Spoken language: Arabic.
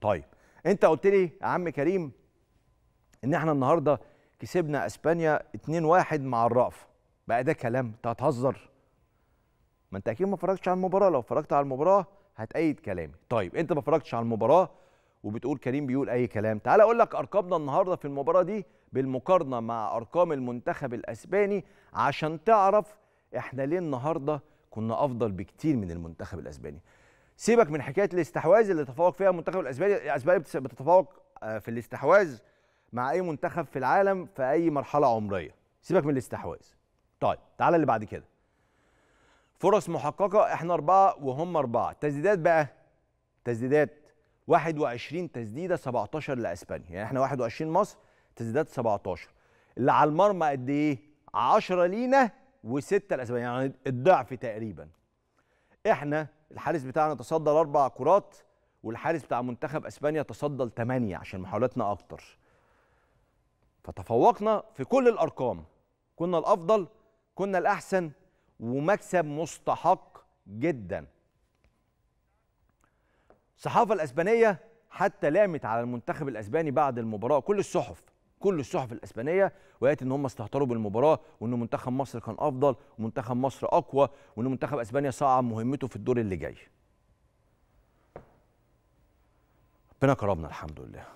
طيب انت قلت لي يا عم كريم ان احنا النهارده كسبنا اسبانيا 2-1 مع الرأفة. بقى ده كلام؟ انت هتهزر؟ ما انت اكيد ما اتفرجتش على المباراه، لو اتفرجت على المباراه هتأيد كلامي. طيب انت ما اتفرجتش على المباراه وبتقول كريم بيقول اي كلام. تعال اقول لك ارقامنا النهارده في المباراه دي بالمقارنه مع ارقام المنتخب الاسباني، عشان تعرف احنا ليه النهارده كنا افضل بكتير من المنتخب الاسباني. سيبك من حكايه الاستحواذ اللي تفوق فيها المنتخب الاسباني، بتتفوق في الاستحواذ مع اي منتخب في العالم في اي مرحله عمريه، سيبك من الاستحواذ. طيب تعالى اللي بعد كده. فرص محققه احنا 4 وهم 4، تسديدات بقى، تسديدات 21 تسديده 17 لاسبانيا، يعني احنا 21 مصر، تسديدات 17. اللي على المرمى قد ايه؟ 10 لينا و6 لاسبانيا، يعني الضعف تقريبا. احنا الحارس بتاعنا تصدى ل4 كرات، والحارس بتاع منتخب اسبانيا تصدى ل8 عشان محاولاتنا اكتر. فتفوقنا في كل الارقام، كنا الافضل، كنا الاحسن، ومكسب مستحق جدا. الصحافه الاسبانيه حتى لامت على المنتخب الاسباني بعد المباراه، كل الصحف الاسبانيه، وقالت ان هم استهتروا بالمباراه، وان منتخب مصر كان افضل، ومنتخب مصر اقوى، وان منتخب اسبانيا صعب مهمته في الدور اللي جاي. ربنا كرمنا الحمد لله.